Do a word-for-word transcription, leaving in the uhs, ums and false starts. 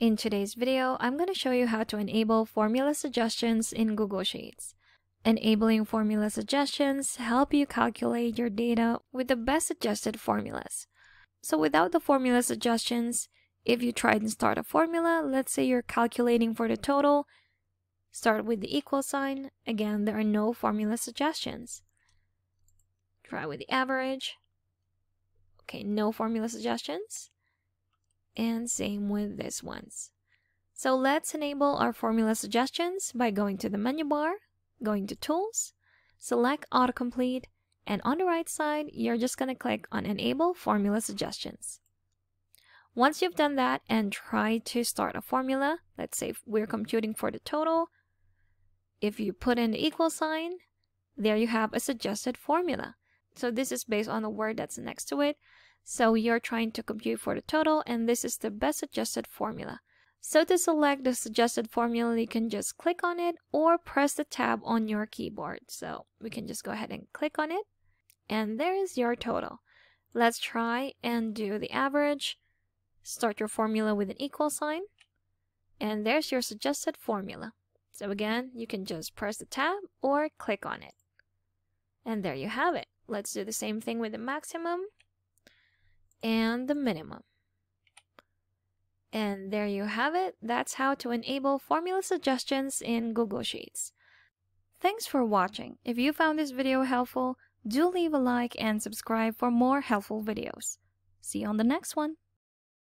In today's video, I'm going to show you how to enable formula suggestions in Google Sheets. Enabling formula suggestions help you calculate your data with the best suggested formulas. So without the formula suggestions, if you try and start a formula, let's say you're calculating for the total, start with the equal sign. Again, there are no formula suggestions. Try with the average. Okay, no formula suggestions. And same with this ones. So let's enable our formula suggestions by going to the menu bar, going to Tools, select AutoComplete, and on the right side, you're just going to click on Enable Formula Suggestions. Once you've done that and try to start a formula, let's say we're computing for the total, if you put in the equal sign, there you have a suggested formula. So this is based on the word that's next to it. So you're trying to compute for the total, and this is the best suggested formula. So to select the suggested formula, you can just click on it or press the tab on your keyboard. So we can just go ahead and click on it, and there is your total. Let's try and do the average. Start your formula with an equal sign, and there's your suggested formula. So again, you can just press the tab or click on it. And there you have it. Let's do the same thing with the maximum and the minimum. And there you have it. That's how to enable formula suggestions in Google Sheets. Thanks for watching. If you found this video helpful, do leave a like and subscribe for more helpful videos. See you on the next one.